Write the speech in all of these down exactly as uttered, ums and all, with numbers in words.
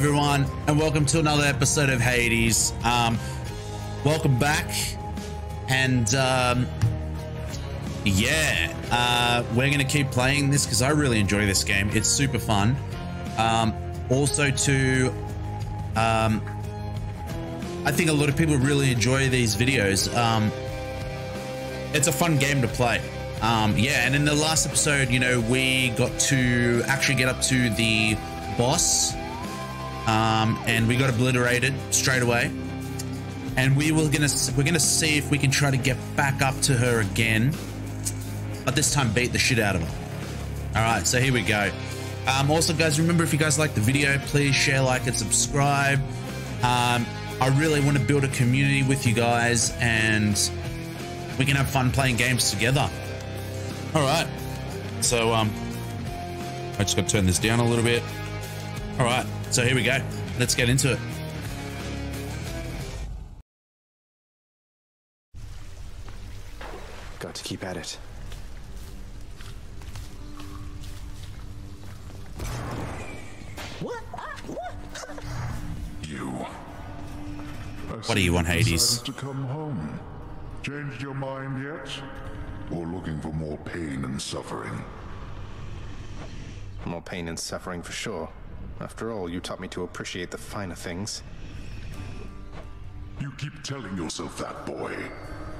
everyone, and welcome to another episode of Hades. Um, welcome back, and um, yeah, uh, we're going to keep playing this because I really enjoy this game. It's super fun. Um, also, to um, I think a lot of people really enjoy these videos. Um, it's a fun game to play. Um, yeah, and in the last episode, you know, we got to actually get up to the boss, um, and we got obliterated straight away. And we were gonna we're gonna see if we can try to get back up to her again, but this time beat the shit out of her. All right, so here we go. Um, also, guys, remember, if you guys like the video, please share, like, and subscribe. Um, I really want to build a community with you guys, and we can have fun playing games together. All right, so um, I just got to turn this down a little bit. All right, so here we go. Let's get into it. Got to keep at it. What? What? You. What do you want, Hades? To come home. Changed your mind yet? Or looking for more pain and suffering? More pain and suffering for sure. After all, you taught me to appreciate the finer things. You keep telling yourself that, boy.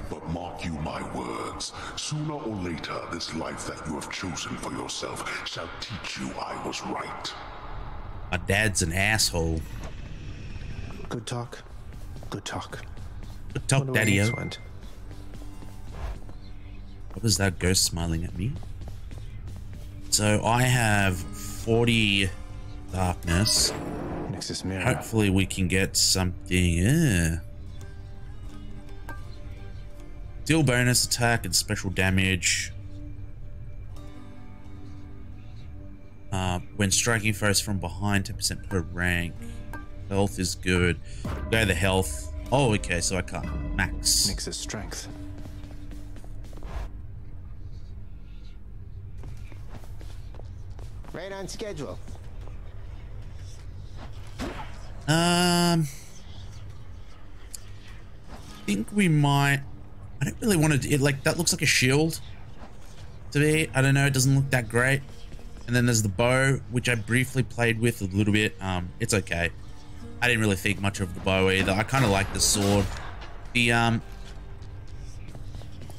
But mark you my words, sooner or later, this life that you have chosen for yourself shall teach you I was right. My dad's an asshole. Good talk. Good talk. Good talk, Daddy-o. What was that ghost smiling at me? So I have forty darkness. Nexus mirror. Hopefully we can get something. Yeah. Deal bonus attack and special damage. Uh, when striking foes from behind, ten percent per rank. Health is good. Go the health. Oh, okay. So I can't max. Nexus strength. Right on schedule. Um, I think we might. I don't really want to. It, like, that looks like a shield to me. I don't know. It doesn't look that great. And then there's the bow, which I briefly played with a little bit. Um, it's okay. I didn't really think much of the bow either. I kind of like the sword. The um,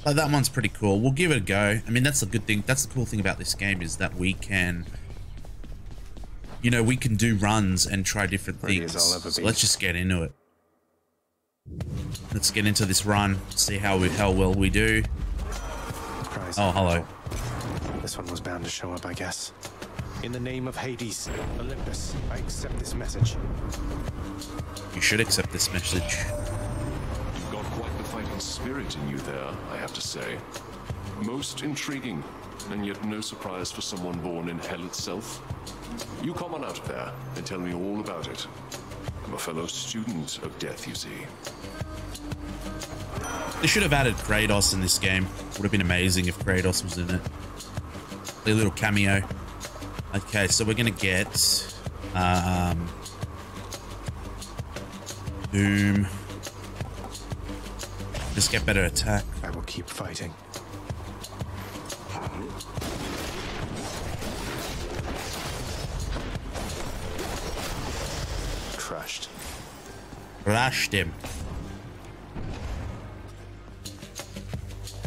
like, that one's pretty cool. We'll give it a go. I mean, that's the good thing. That's the cool thing about this game, is that we can. You know, we can do runs and try different things. So let's just get into it. Let's get into this run. See how we how well we do. Surprise. Oh, hello. This one was bound to show up, I guess. In the name of Hades, Olympus, I accept this message. You should accept this message. You've got quite the fighting spirit in you there, I have to say. Most intriguing, and yet no surprise for someone born in hell itself. You come on out of there and tell me all about it. I'm a fellow student of death, you see. They should have added Kratos in this game. Would have been amazing if Kratos was in it. A little cameo. Okay, so we're gonna get um, boom. Just get better attack. I will keep fighting. Crushed. Crushed him.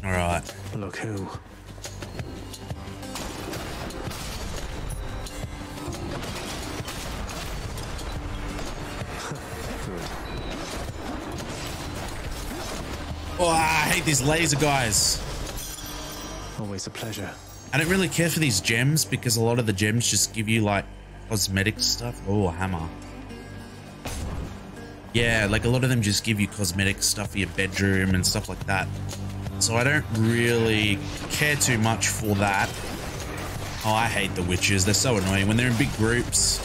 All right. Look who. Oh, I hate these laser guys. Always a pleasure. I don't really care for these gems, because a lot of the gems just give you like cosmetic stuff. Oh, hammer. Yeah, like a lot of them just give you cosmetic stuff for your bedroom and stuff like that. So I don't really care too much for that. Oh, I hate the witches. They're so annoying when they're in big groups.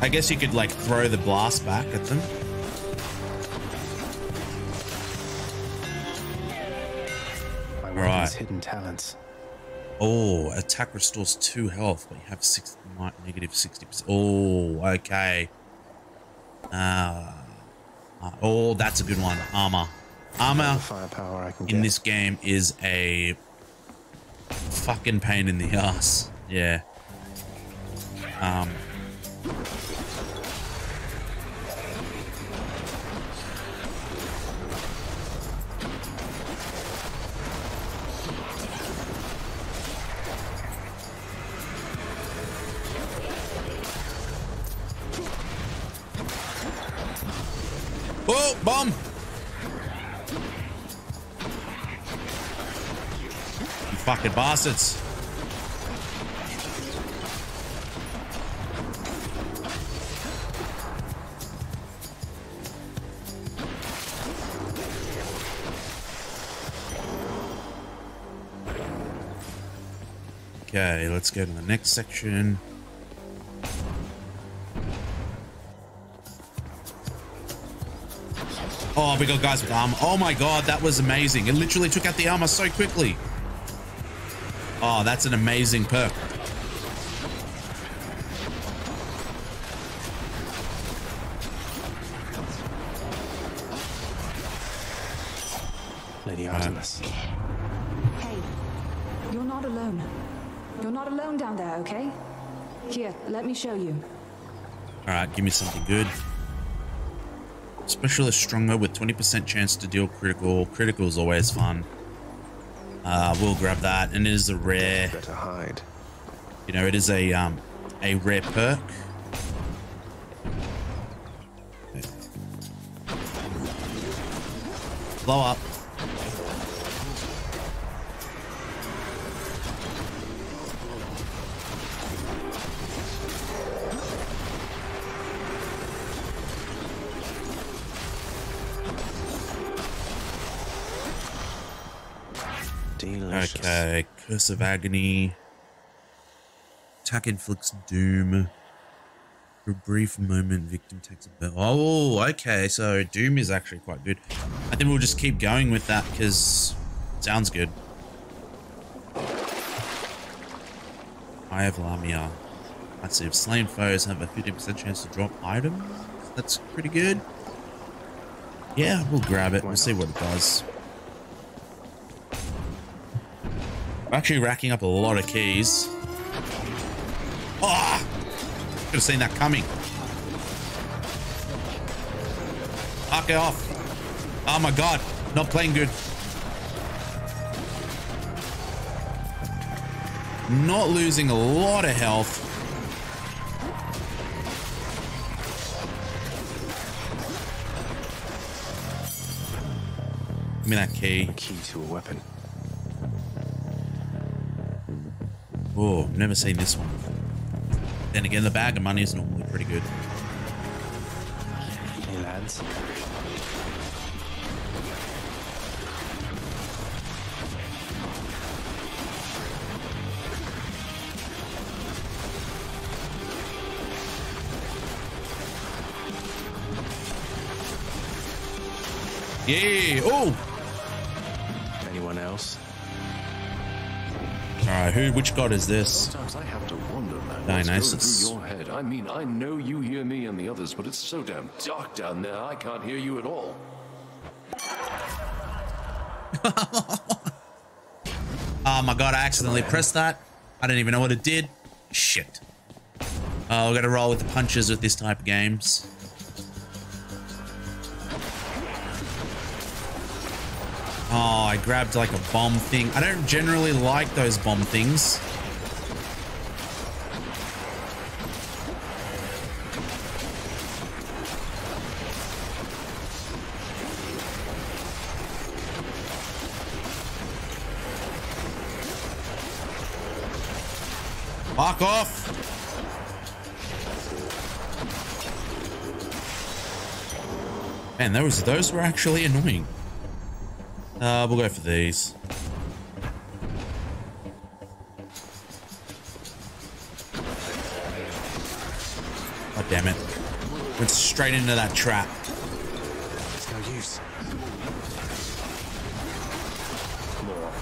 I guess you could, like, throw the blast back at them. All right. Hidden talents. Oh, attack restores two health, but you have six, negative sixty percent. Oh, okay. Uh, uh, oh, that's a good one. Armor, armor firepower I can in get. This game is a fucking pain in the ass. Yeah. Um. Oh, bomb! You fucking bastards. Okay, let's go to the next section. Oh, we got guys with armor. Oh my god, that was amazing. It literally took out the armor so quickly. Oh, that's an amazing perk. Lady Artemis. Hey, you're not alone. You're not alone down there, okay? Here, let me show you. Alright, give me something good. Specialist stronger with twenty percent chance to deal critical. Critical is always fun. Uh, we'll grab that, and it is a rare. Better hide. You know, it is a um, a rare perk. Okay. Blow up. Okay, Curse of Agony. Attack inflicts doom. For a brief moment, victim takes a bit. Oh, okay, so doom is actually quite good. I think we'll just keep going with that because it sounds good. Eye of Lamia. Let's see if slain foes have a fifty percent chance to drop items. That's pretty good. Yeah, we'll grab it. We'll see what it does. Actually racking up a lot of keys. Ah! Oh, could have seen that coming. Fuck it off. Oh my god, not playing good. Not losing a lot of health. Give me that key. A key to a weapon. Oh, never seen this one. Then again, the bag of money is normally pretty good. Hey, lads. Yeah. Oh. Anyone else? Alright, who, which god is this? Sometimes I have to wonder, man. Dionysus. Through your head. I mean, I know you hear me and the others, but it's so damn dark down there, I can't hear you at all. Oh my god, I accidentally pressed that. I didn't even know what it did. Shit. Oh, we gotta roll with the punches with this type of games. Oh, I grabbed like a bomb thing. I don't generally like those bomb things. Fuck off. Man, those, those were actually annoying. Uh, we'll go for these. Oh, damn it. Went straight into that trap. It's no use. More.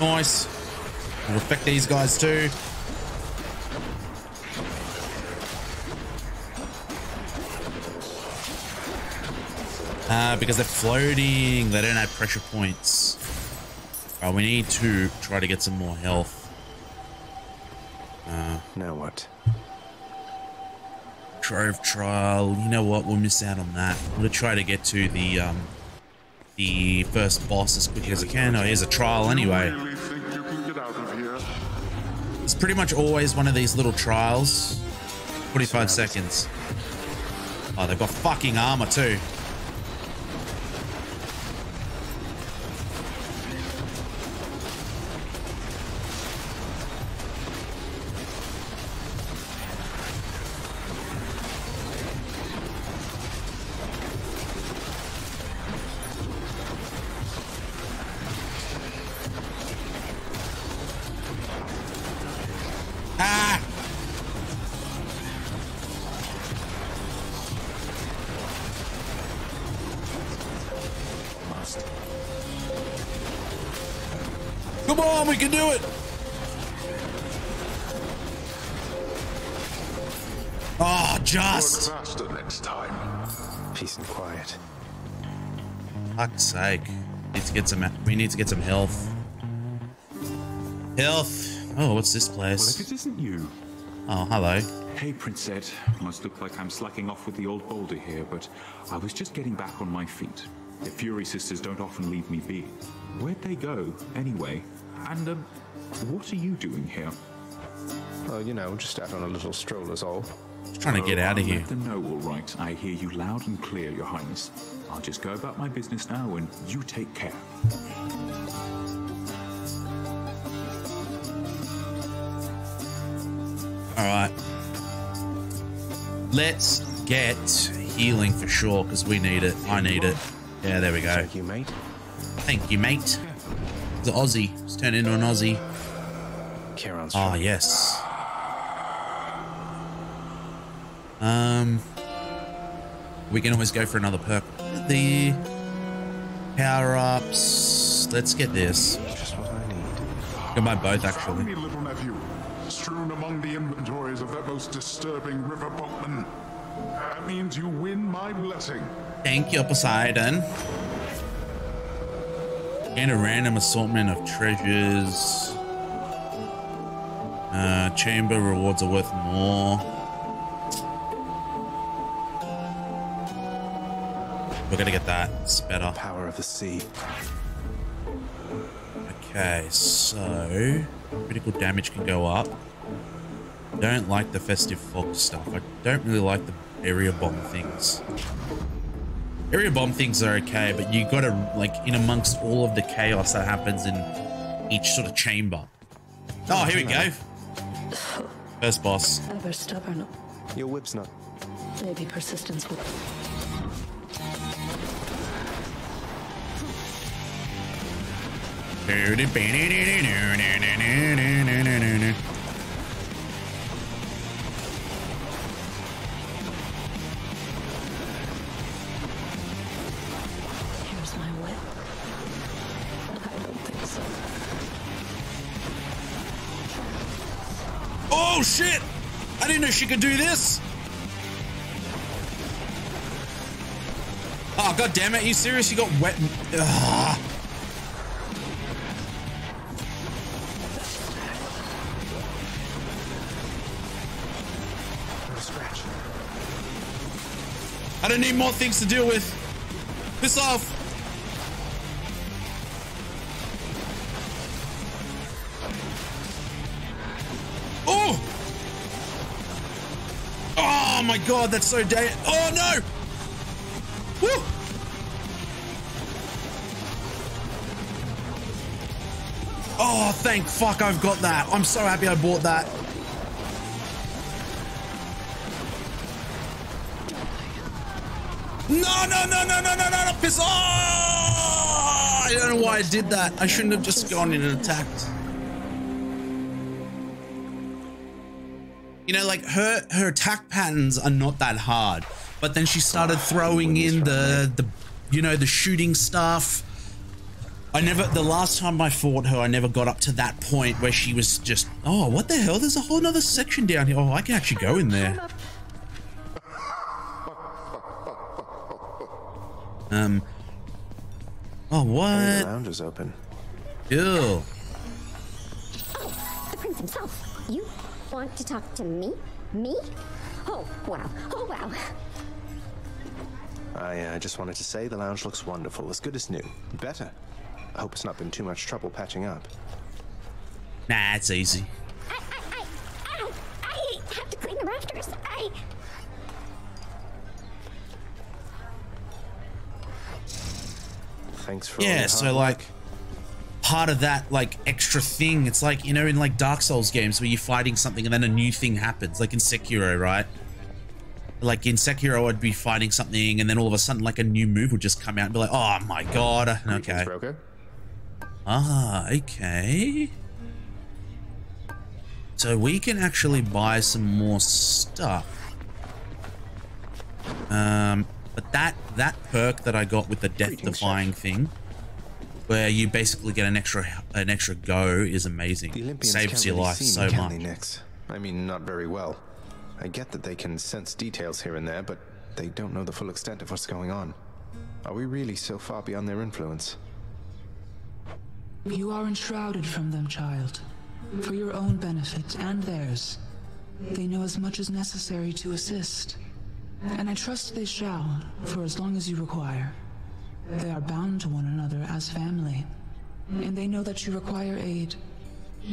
Nice. We'll affect these guys too. Uh, because they're floating. They don't have pressure points. Uh, we need to try to get some more health. Uh, now what? Trove trial. You know what? We'll miss out on that. I'm going to try to get to the um, the first boss as quickly as I can. Oh, here's a trial anyway. It's pretty much always one of these little trials. forty-five seconds. Oh, they've got fucking armor too. Fuck's sake. Need to get some, we need to get some health. Health. Oh, what's this place? Well, if it isn't you. Oh, hello. Hey, Princess. Must look like I'm slacking off with the old boulder here, but I was just getting back on my feet. The Fury sisters don't often leave me be. Where'd they go, anyway? And, um, what are you doing here? Oh, you know, just out on a little stroll is all. Just trying to get out of here. Let them know, all right. I hear you loud and clear, Your Highness. I'll just go about my business now, and you take care. All right. Let's get healing for sure, because we need it. I need it. Yeah, there we go. Thank you, mate. Thank you, mate. The Aussie. Let's turn into an Aussie. Charon's. Ah, yes. Um, we can always go for another perk. The power-ups. Let's get this. Just what I need. Can buy both, actually. Tiny little nephew, strewn among the inventories of that most disturbing river boatman. That means you win my blessing. Thank you, Poseidon. And a random assortment of treasures. Uh, chamber rewards are worth more. We're gonna get that. It's better. Power of the sea. Okay, so critical damage can go up. Don't like the festive fog stuff. I don't really like the area bomb things. Area bomb things are okay, but you gotta, like, in amongst all of the chaos that happens in each sort of chamber. Oh, here we go. First boss. Ever stubborn. Your whip's not. Maybe persistence will. Here's my whip. I don't think so. Oh shit! I didn't know she could do this. Oh god damn it! Are you serious? You got wet. Ugh. I don't need more things to deal with. Piss off. Oh! Oh my god, that's so dead. Oh no! Woo! Oh, thank fuck I've got that. I'm so happy I bought that. No, no, no, no, no, no, no, no, piss off! Oh, I don't know why I did that. I shouldn't have just gone in and attacked. You know, like, her her attack patterns are not that hard. But then she started throwing in the, the you know, the shooting stuff. I never, the last time I fought her, I never got up to that point where she was just, oh, what the hell? There's a whole nother section down here. Oh, I can actually go in there. Um, oh, what? The lounge is open. Ew. The prince himself. You want to talk to me? Me? Oh, wow. Oh, wow. I uh, just wanted to say the lounge looks wonderful, as good as new. Better. I hope it's not been too much trouble patching up. Nah, it's easy. I, I, I, I, I have to clean the rafters. I... Thanks for yeah, so hard. Like, part of that, like, extra thing, it's like, you know, in, like, Dark Souls games where you're fighting something and then a new thing happens, like in Sekiro, right? Like in Sekiro, I'd be fighting something and then all of a sudden, like, a new move would just come out and be like, oh my god, okay. Ah, okay. So we can actually buy some more stuff. Um... But that, that perk that I got with the death-defying thing, where you basically get an extra an extra go, is amazing. Saves your life so much. Nyx? I mean, not very well. I get that they can sense details here and there, but they don't know the full extent of what's going on. Are we really so far beyond their influence? You are enshrouded from them, child. For your own benefit and theirs. They know as much as necessary to assist. And I trust they shall, for as long as you require. They are bound to one another as family, and they know that you require aid.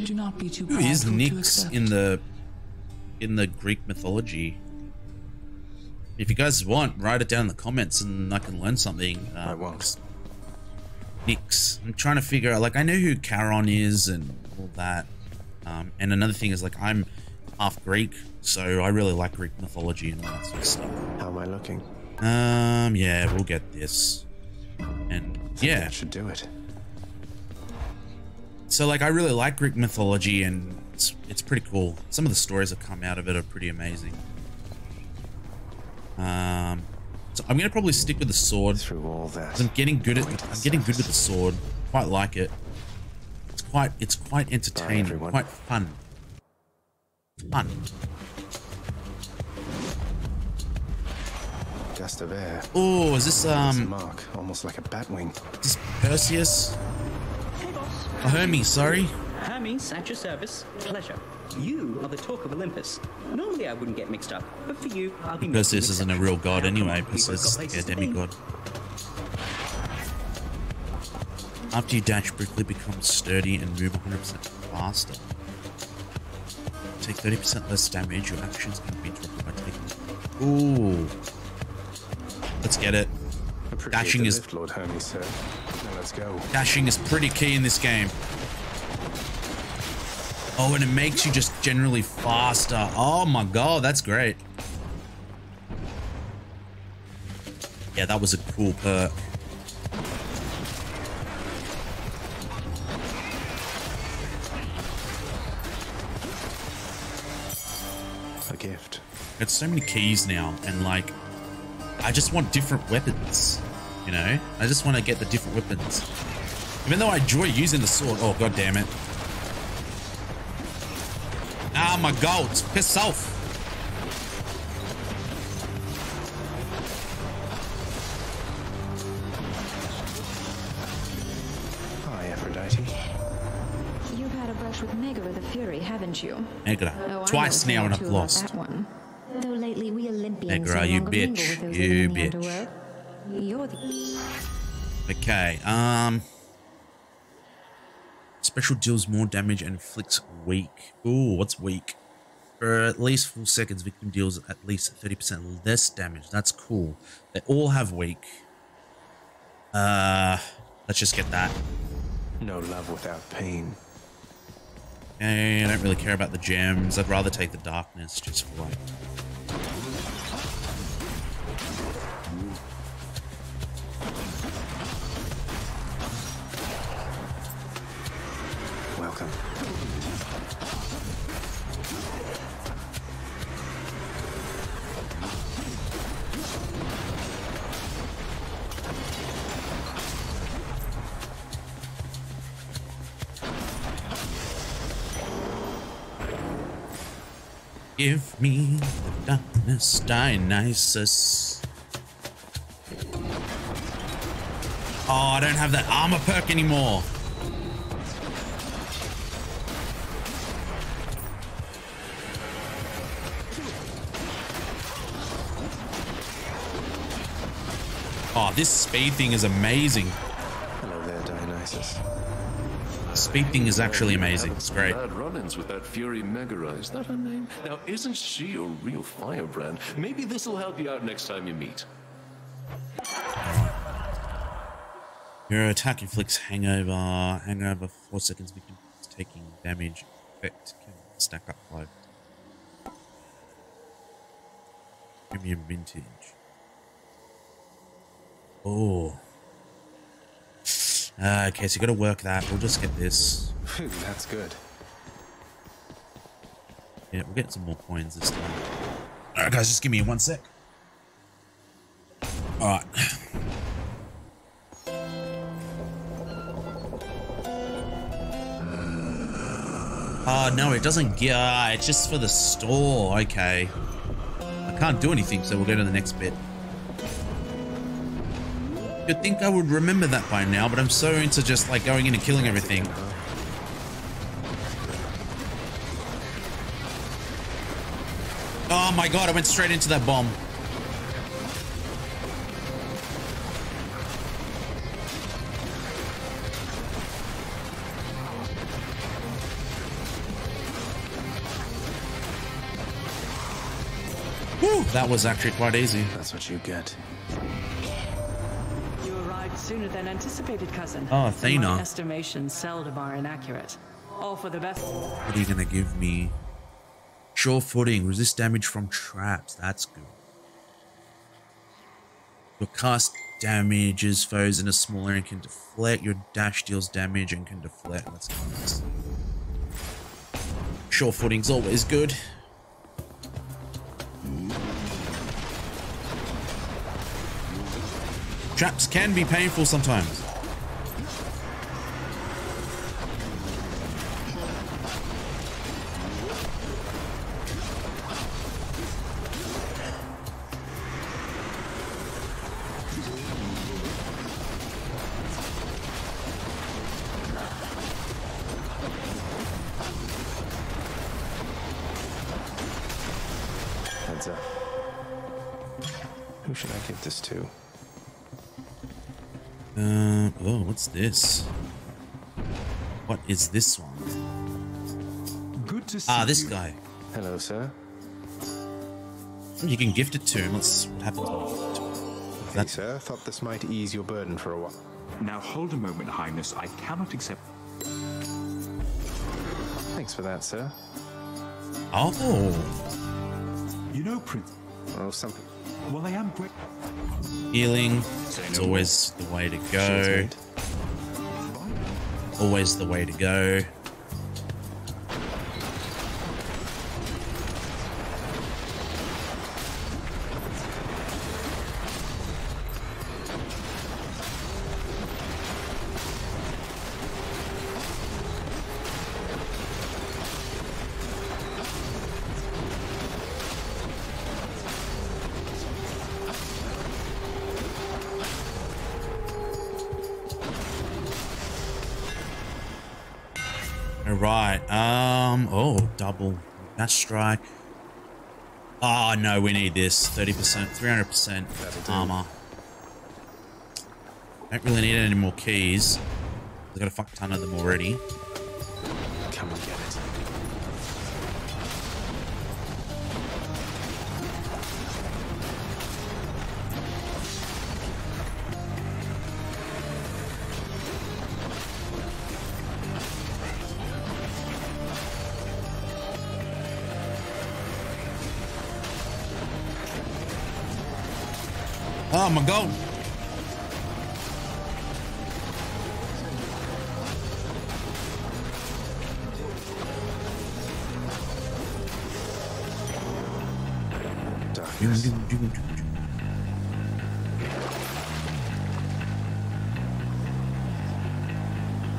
Do not be too proud to accept. Who is Nyx in the in the Greek mythology? If you guys want, write it down in the comments, and I can learn something. Uh, I won't. Nyx. I'm trying to figure out. Like, I know who Charon is and all that. Um, and another thing is, like, I'm half Greek. So I really like Greek mythology and all that sort of stuff. How am I looking? Um, yeah, we'll get this. And yeah, that should do it. So, like, I really like Greek mythology, and it's, it's pretty cool. Some of the stories that come out of it are pretty amazing. Um, so I'm gonna probably stick with the sword. Through all that, I'm getting good at I'm getting good with the sword. Quite like it. It's quite it's quite entertaining, quite fun. Fun. Gust of air. Oh, is this um? Mark, almost like a batwing. Is this Perseus? Hey, boss. Oh, Hermes, sorry. Hermes, at your service. Pleasure. You are the talk of Olympus. Normally, I wouldn't get mixed up, but for you, I'll be. Perseus isn't a real god anyway. Perseus is a demigod. After you dash, Brickley becomes sturdy and move one hundred percent faster. Take thirty percent less damage. Your actions can be interrupted by taking. Ooh. Let's get it. Dashing is lift, Lord Hermes, sir. Now let's go. Dashing is pretty key in this game. Oh, and it makes you just generally faster. Oh my god, that's great. Yeah, that was a cool perk. Gift. It's so many keys now, and like, I just want different weapons, you know? I just want to get the different weapons. Even though I enjoy using the sword. Oh, god damn it. Ah, my god, it's piss off. Hi, Aphrodite. You've had a brush with Megaera the Fury, haven't you? Megaera. Twice now and I've lost. Though lately we Olympians Megaera, you bitch. You bitch. The... Okay, um... Special deals more damage and inflicts weak. Ooh, what's weak? For at least four seconds, victim deals at least thirty percent less damage. That's cool. They all have weak. Uh, let's just get that. No love without pain. I don't really care about the gems. I'd rather take the darkness just for light. Welcome. Give me the darkness, Dionysus. Oh, I don't have that armor perk anymore. Oh, this speed thing is amazing. Hello there, Dionysus. Speed thing is actually amazing. It's great. Bad run-ins with that Fury Megaera. Is that her name? Now, isn't she a real firebrand? Maybe this will help you out next time you meet. Your attack inflicts hangover. Hangover four seconds before taking damage. Effect can stack up five. Premium vintage. Oh. Uh, okay, so you gotta work that. We'll just get this. That's good. Yeah, we'll get some more coins this time. Alright, guys, just give me one sec. Alright. Oh, no, it doesn't gear. It's just for the store. Okay. I can't do anything, so we'll go to the next bit. You'd think I would remember that by now, but I'm so into just like going in and killing everything. Oh my god, I went straight into that bomb. Whew, that was actually quite easy. That's what you get. Sooner than anticipated, cousin. Oh, Athena. Estimations seldom are inaccurate. All for the best. What are you gonna give me? Sure footing. Resist damage from traps. That's good. Your cast damages foes in a small area and can deflect. Your dash deals damage and can deflect. That's nice. Sure footing's always good. Traps can be painful sometimes. Heads up. Who should I give this to? Uh, oh, what's this? What is this one? Good to see ah, this you. Guy. Hello, sir. You can gift it to him. Let's what happens. Hey, that sir, thought this might ease your burden for a while. Now hold a moment, Highness. I cannot accept. Thanks for that, sir. Oh. You know, Prince. Oh, something. Well, I am great. Healing is always the way to go. Always the way to go. Dash strike. Oh no, we need this. thirty percent, three hundred percent armor. Don't really need any more keys. I've got a fuck ton of them already. Come and get it. Oh my god.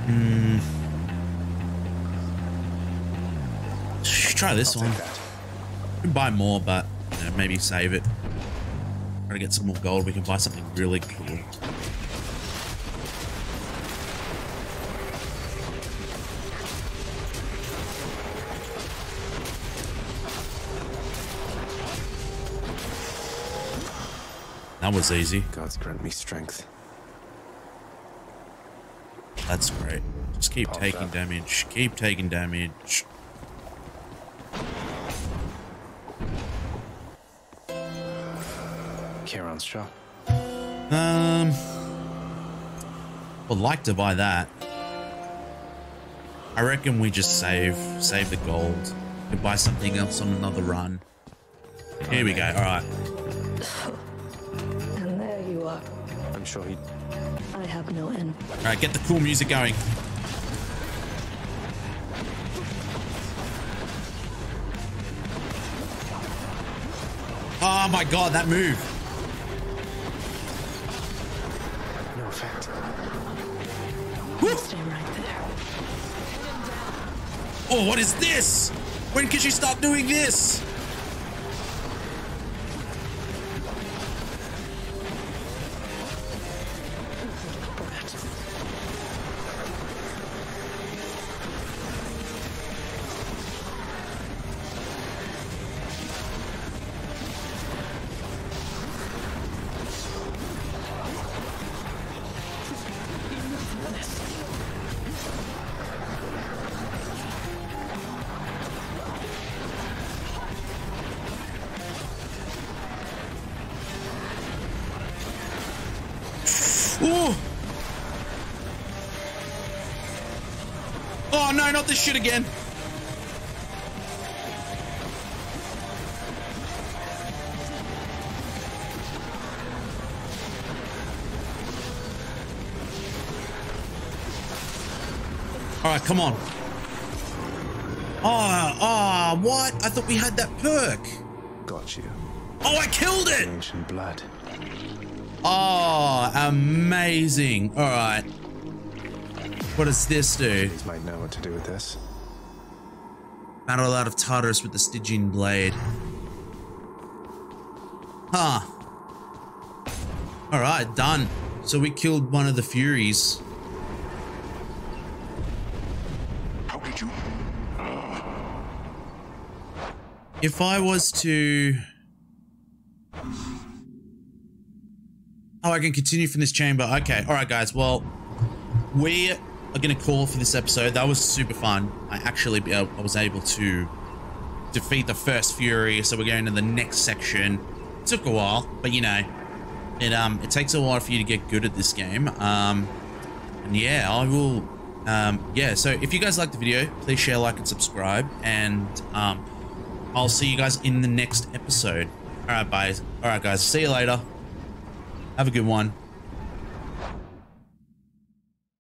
Hmm. Try this one. can buy more, but you know, maybe save it. Try to get some more gold. We can buy something really cool. That was easy. Gods grant me strength. That's great. Just keep All taking that. damage. Keep taking damage. Charon's shop. Um, would like to buy that. I reckon we just save, save the gold. We buy something else on another run. Here we go. All right. I'm sure he. I have no end. All right, get the cool music going. Oh my god, that move! No effect. Woo! Stay right there. Oh, what is this? When can she stop doing this? Shit again. All right, come on. Ah, oh, ah, oh, what? I thought we had that perk. Got you. Oh, I killed it. Ancient blood. Oh, amazing. All right. What does this do? These might know what to do with this. Battle out of Tartarus with the Stygian Blade. Huh. Alright, done. So we killed one of the Furies. How could you? If I was to... Oh, I can continue from this chamber. Okay, alright guys, well, we... I'm gonna call for this episode. That was super fun. I actually uh, I was able to defeat the first Fury, so we're going to the next section. It took a while, but you know, it um it takes a while for you to get good at this game. Um, and yeah, I will. Um, yeah. So if you guys like the video, please share, like, and subscribe. And um, I'll see you guys in the next episode. All right, bye. All right, guys. See you later. Have a good one.